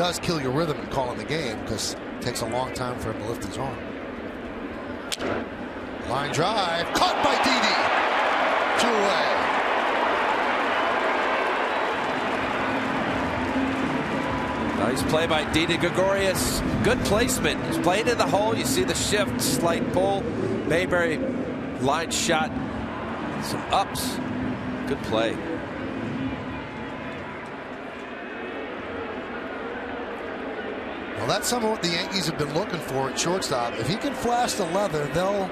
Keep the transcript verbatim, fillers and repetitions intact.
does kill your rhythm in calling the game, because it takes a long time for him to lift his arm. Line drive, caught by Didi. Two away. Nice play by Didi Gregorius. Good placement. He's played in the hole. You see the shift, slight pull. Mayberry line shot. Some ups. Good play. Well, that's some of what the Yankees have been looking for at shortstop. If he can flash the leather, they'll